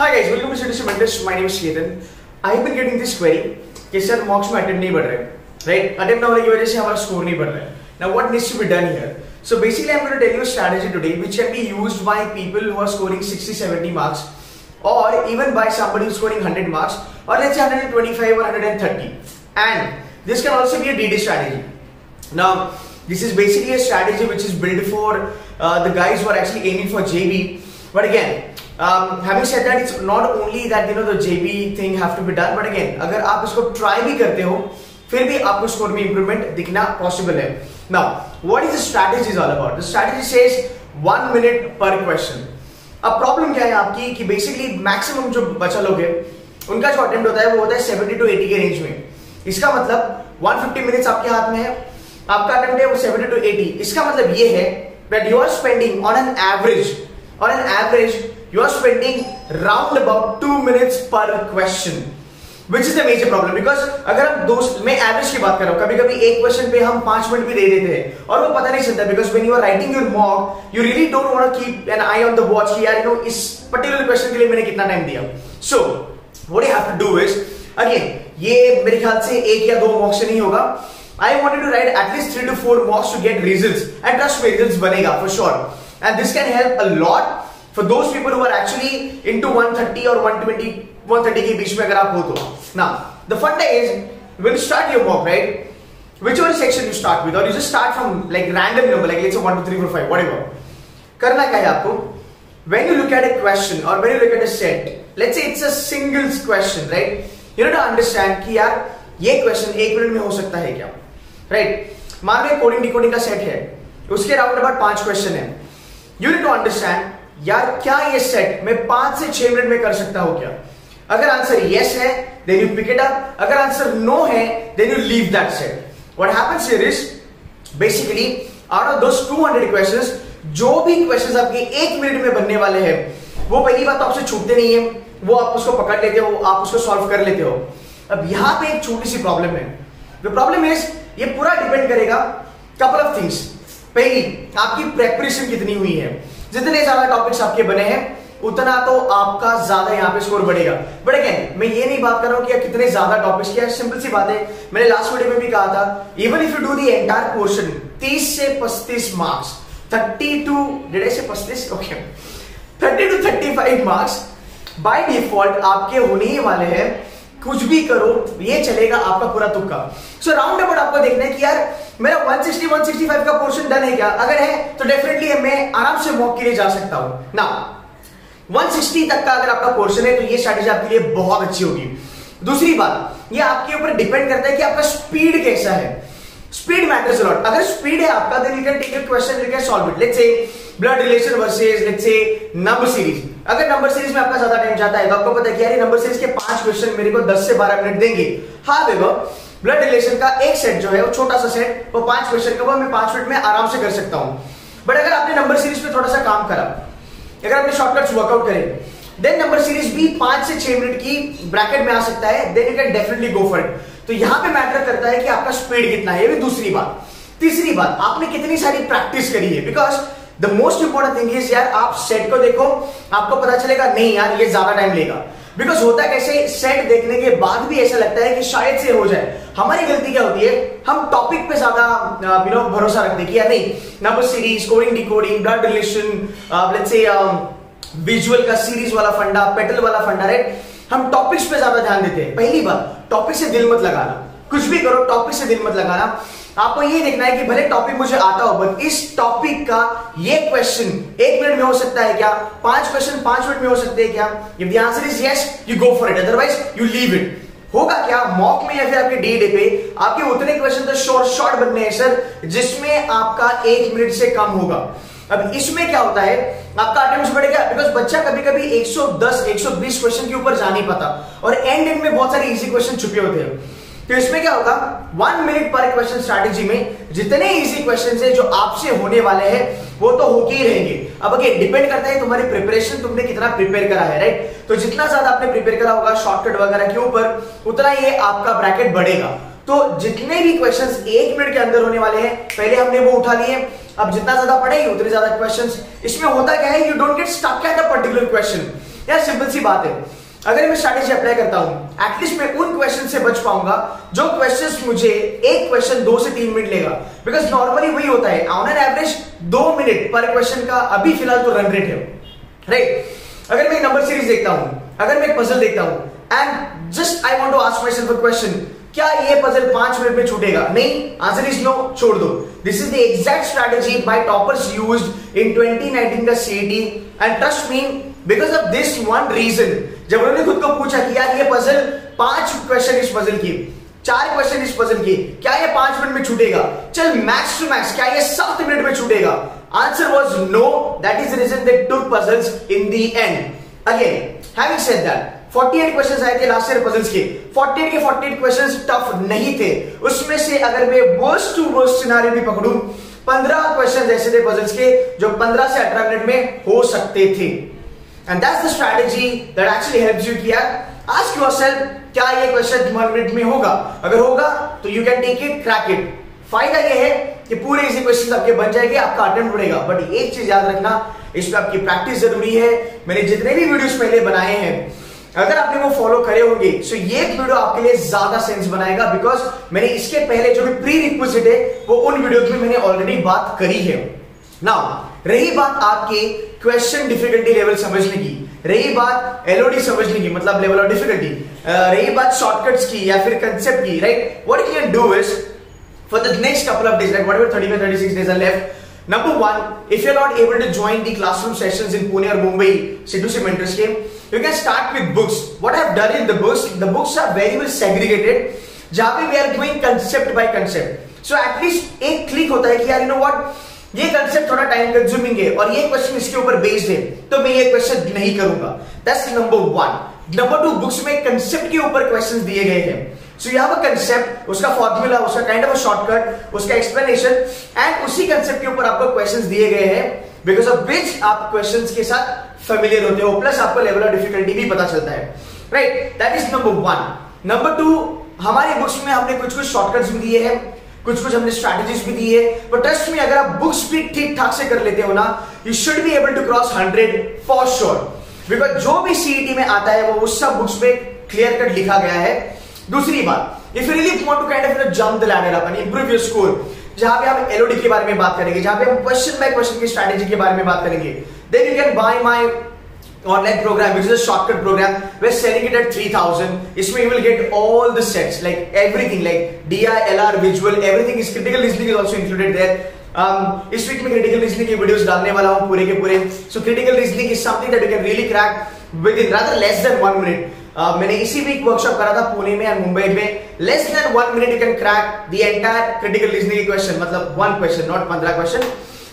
Hi guys, welcome to C2C mentors. My name is Ketan. I have been getting this query that sir, mocks में attempt नहीं बढ़ रहे, right? Attempt ना होने की वजह से हमारा score नहीं बढ़ रहा है. Now what needs to be done here? So basically, I'm going to tell you a strategy today which can be used by people who are scoring 60-70 marks, or even by somebody who's scoring 100 marks, or let's say 125 or 130. And this can also be a DD strategy. Now this is basically a strategy which is built for the guys who are actually aiming for JB. But again, having said that, it's not only that the JB thing have to be done. But again, अगर आप इसको try भी करते हो, फिर भी आपको score में improvement दिखना possible है. Now, what is the strategy is all about? The strategy says 1 minute per question. अब problem क्या है आपकी कि basically maximum जो बच्चा लोग हैं, उनका जो attempt होता है वो होता है 70 to 80 के range में. इसका मतलब 150 minutes आपके हाथ में है. आपका attempt है वो 70 to 80. इसका मतलब ये है that you are spending on an average you are spending round about 2 minutes per question, which is the major problem. Because अगर आप दोस्त मैं average की बात कर रहा हूँ, कभी-कभी एक question पे हम 5 मिनट भी दे देते हैं और वो पता नहीं चलता. Because when you are writing your mock, you really don't want to keep an eye on the watch कि यार इस particular question के लिए मैंने कितना time दिया. So what you have to do is, again ये मेरे ख्याल से एक या दो mock से नहीं होगा. I wanted to write at least 3 to 4 mocks to get results, and trust me, results banega for sure. And this can help a lot for those people who are actually into 130 or 120, 130 के बीच में अगर आप हो तो. Now the funda is when you start your mock, right? Whichever section you start with, or you just start from like random number, like let's say 1, 2, 3, 4, 5, whatever. करना क्या है आपको? When you look at a question or when you look at a set, let's say it's a singles question, right? You need to understand कि यार ये question 1 minute में हो सकता है क्या? Right? मान लो कोडिंग डिकोडिंग का सेट है, उसके राउंड अबाउट 5 क्वेश्चन है. You need to understand यार क्या ये सेट मैं 5 से 6 मिनट में कर सकता हूं क्या? अगर आंसर yes है, then you pick it up. अगर आंसर no है, then you leave that set. What happens here is basically out of those 200 questions, जो भी क्वेश्चंस आपके 1 मिनट में बनने वाले हैं, वो पहली बात आपसे छूटते नहीं है, वो आप उसको पकड़ लेते हो, आप उसको सॉल्व कर लेते हो. अब यहां पे एक छोटी सी प्रॉब्लम है. The problem is ये पूरा डिपेंड करेगा couple of things. पहली आपकी प्रेपरेशन कितनी हुई है. जितने ज्यादा टॉपिक्स आपके बने हैं उतना तो आपका ज्यादा यहाँ पे स्कोर बढ़ेगा. बट अगेन मैं ये नहीं बात कर रहा हूँ कि कितने ज्यादा टॉपिक्स किया. सिंपल सी बात है, मैंने लास्ट वीडियो में भी कहा था, even if you do the entire portion 30 से 35 मार्क्स, 32 से 35, okay 30 to 35 marks by default आपके होने ही वाले हैं. कुछ भी करो ये चलेगा आपका पूरा तुक्का. सो राउंड अबाउट आपको देखना है कि यार मेरा 160 165 का पोर्शन डन है क्या. अगर है तो डेफिनेटली मैं आराम से मॉक के लिए जा सकता हूं. नाउ 160 तक का अगर आपका पोर्शन है तो ये स्ट्रेटजी आपके लिए बहुत अच्छी होगी. दूसरी बात, ये आपके ऊपर डिपेंड करता है कि आपका स्पीड कैसा है. Speed matters a lot. अगर स्पीड है आपका then you can take a question, you can solve it. Let's say blood relation versus let's say number series. अगर नंबर सीरीज में आपका ज्यादा टाइम जाता है तो आपको पता है कि यार नंबर सीरीज के 5 क्वेश्चन मेरे को 10 से 12 मिनट देंगे. हां देखो ब्लड रिलेशन का एक सेट जो है वो छोटा सा सेट, वो 5 क्वेश्चन का, वो मैं 5 मिनट में आराम से कर सकता हूं. बट अगर आपने नंबर सीरीज पे थोड़ा सा काम करा, अगर आपने शॉर्टकट्स वर्कआउट करे, देन नंबर सीरीज भी 5 से 6 मिनट की ब्रैकेट में आ सकता है. Then you can definitely go for it. तो यहां पे मैटर करता है कि आपका स्पीड कितना है. ये भी दूसरी बात. तीसरी बात, आपने कितनी सारी प्रैक्टिस करी है. Because The most important thing is यार आप सेट को देखो, आपको पता चलेगा नहीं यार ये ज्यादा टाइम लेगा. बिकॉज होता कैसे, सेट देखने के बाद भी ऐसा लगता है कि शायद से हो जाए. हमारी गलती क्या होती है, हम टॉपिक पे ज्यादा भरोसा रखते हैं कि यार नहीं number series, coding decoding, blood relation, let's say visual का सीरीज वाला फंडा, पेटल वाला फंडा, राइट. हम टॉपिक्स पे ज्यादा ध्यान देते हैं. पहली बात, टॉपिक से दिल मत लगाना. कुछ भी करो टॉपिक से दिल मत लगाना. आपको ये देखना है कि भले टॉपिक मुझे आता हो, बट इस टॉपिक का ये क्वेश्चन 1 मिनट में हो सकता है क्या, 5 क्वेश्चन 5 मिनट में हो सकते हैं क्या. If the answer is yes you go for it, otherwise you leave it. होगा क्या मॉक में या फिर आपके डे डे पे आपके उतने क्वेश्चन तो शॉर्ट बनने हैं सर जिसमें आपका 1 मिनट से कम होगा. अब इसमें क्या होता है, आपका अटेम्प्ट्स बढ़ेगा. बिकॉज बच्चा कभी कभी 110 120 क्वेश्चन के ऊपर जा नहीं पाता और एंड में बहुत सारे इजी क्वेश्चन छुपे होते हैं. तो इसमें क्या होगा, 1 मिनट पर क्वेश्चन स्ट्रैटेजी में जितने इजी क्वेश्चन है जो आपसे होने वाले हैं वो तो होके ही रहेंगे. अब अगेन डिपेंड करता है तुम्हारी प्रिपरेशन, तुमने कितना प्रिपेयर करा है, राइट. तो जितना ज्यादा आपने प्रिपेयर करा होगा शॉर्टकट वगैरह के ऊपर, उतना ये आपका ब्रैकेट बढ़ेगा. तो जितने भी क्वेश्चंस 1 मिनट के अंदर होने वाले हैं पहले हमने वो उठा लिए. अब जितना ज्यादा पढ़ेंगे उतने ज्यादा क्वेश्चंस. इसमें होता क्या है, you don't get stuck at a particular question. यार सिंपल सी बात है, अगर मैं स्ट्रैटेजी अप्लाई करता हूं एटलीस्ट मैं उन क्वेश्चन से बच पाऊंगा जो क्वेश्चंस मुझे एक क्वेश्चन 2 से 3 मिनट लेगा, बिकॉज नॉर्मली वही होता है ऑन एन एवरेज 2 मिनट पर क्वेश्चन का अभी फिलहाल तो रन रेट है, राइट। अगर मैं एक नंबर सीरीज देखता हूं, अगर मैं एक पजल देखता हूं and just I want to ask myself a question, क्या ये पजल 5 मिनट में छूटेगा? नहीं, आंसर इज नो, छोड़ दो। This is the exact strategy by toppers used in 2019 का CET and trust me because of this one reason. जब उन्होंने खुद को पूछा कि यार ये पजल 5 क्वेश्चन इस पजल की, 4 क्वेश्चन इस पजल की, क्या ये 5 मिनट में छूटेगा? चल मैक्स टू मैक्स क्या ये 7 मिनट में छूटेगा? Answer was no. That is the reason they took puzzles in the end. Again, having said that, 48 questions आए थे last year puzzles के, 48 के 48 questions tough नहीं थे। उसमें से अगर मैं worst to worst scenario भी पकड़ूं, 15 questions ऐसे थे puzzles के जो 15 से 18 मिनट में हो सकते थे। And that's the strategy that actually helps you किया। Ask yourself क्या ये question 1 मिनट में होगा? अगर होगा तो you can take it, crack it. फायदा ये है कि पूरे इसी क्वेश्चन आपके बन जाएंगे, आपका अटेम्प्ट बढ़ेगा। बट एक चीज याद रखना, इसमें आपकी प्रैक्टिस जरूरी है। मैंने जितने भी वीडियोस पहले बनाए हैं अगर आपने वो फॉलो करे होंगे तो ये वीडियो आपके लिए ज्यादा सेंस बनाएगा, बिकॉज मैंने इसके पहले जो भी प्री रिक्विजिट है वो उन वीडियोज में मैंने ऑलरेडी बात करी है। नाउ रही बात आपके क्वेश्चन डिफिकल्टी लेवल समझने की, रही बात LOD समझने की मतलब लेवल ऑफ डिफिकल्टी, रही बात शॉर्टकट्स की या फिर कंसेप्ट की, right. What you can do is for the next couple of days, like whatever 35, 36 days are left. Number one, if you're not able to join the classroom sessions in Pune or Mumbai, C2C mentors came, you can start with books. What I've done in the books are very well segregated. Jabi, we are doing concept by concept. So at least एक click होता है कि यार you know what, ये concept थोड़ा time consuming है और ये question इसके ऊपर based है, तो मैं ये question नहीं करूँगा. That's number one. Number two, books में concept के ऊपर questions दिए गए हैं. So you have a concept, उसका फॉर्मूला, उसका kind of a shortcut, उसका explanation, and उसी concept के ऊपर आपको questions दिए गए हैं, because of which आप questions के साथ familiar होते हो, plus आपको level of difficulty भी पता चलता है, right? That is number one. Number two, हमारे books में हमने कुछ-कुछ shortcuts भी दिए हैं, कुछ-कुछ हमने strategies भी दी है, but trust me, अगर आप books भी ठीक-ठाक से कर लेते हो ना, you should be able to cross 100 for sure, because जो भी CET में आता है, वो उस सब books में clear cut लिखा गया है। दूसरी बात, if you really want to kind of you know jump the ladder up and improve your score, जहाँ पे आप LOD के बारे में बात करेंगे, जहाँ पे हम क्वेश्चन बाय क्वेश्चन की स्ट्रैटेजी के बारे में बात करेंगे, then you can buy my online program, which is a shortcut program. We're selling it at 3,000. इसमें you will get all the sets, like everything, like DI, LR, visual, everything. Is critical listening is also included there. इस week में critical listening की videos डालने वाला हूँ पूरे के पूरे. So critical listening is something that you can really crack within rather less than 1 minute. मैंने इसी वीक वर्कशॉप करा था पुणे में और मुंबई में. Less than 1 minute you can crack the entire critical reasoning question, मतलब 1 question not 15 question.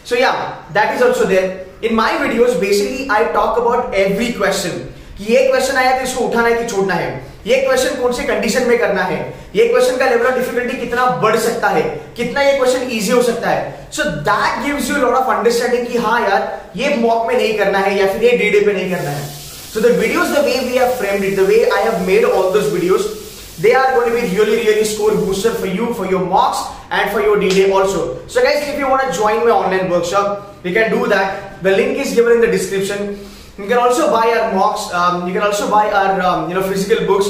So yeah that is also there in my videos. Basically I talk about every question कि ये question आया तो इसको उठाना है कि छोड़ना है, ये क्वेश्चन कौन से कंडीशन में करना है, ये क्वेश्चन का लेवल ऑफ डिफिकल्टी कितना बढ़ सकता है, कितना ये क्वेश्चन इजी हो सकता है. So that gives you lot of understanding कि हां यार ये मॉक में नहीं करना है या फिर ये डीडे पे नहीं करना है. So the videos, the way we have framed it, the way I have made all those videos, they are going to be really, really score booster for you, for your mocks and for your D-Day also. So guys, if you want to join my online workshop, you can do that. The link is given in the description. You can also buy our mocks. You can also buy our, physical books.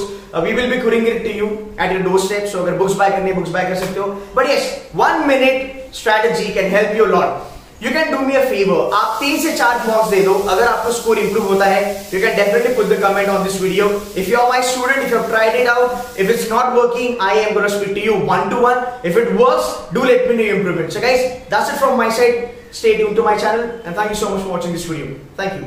We will be curing it to you at your doorstep. So if books buy kar sakte ho. But yes, 1 minute strategy can help you a lot. You can do me a favor. आप 3 से 4 marks दे दो अगर आपको score improve होता है. You can definitely put the comment on this video. If you are my student, if you have tried it out, if it's not working, I am gonna speak to you 1-to-1. If it works, do let me know your improvement. So guys, that's it from my side. Stay tuned to my channel and thank you so much for watching this video. Thank you.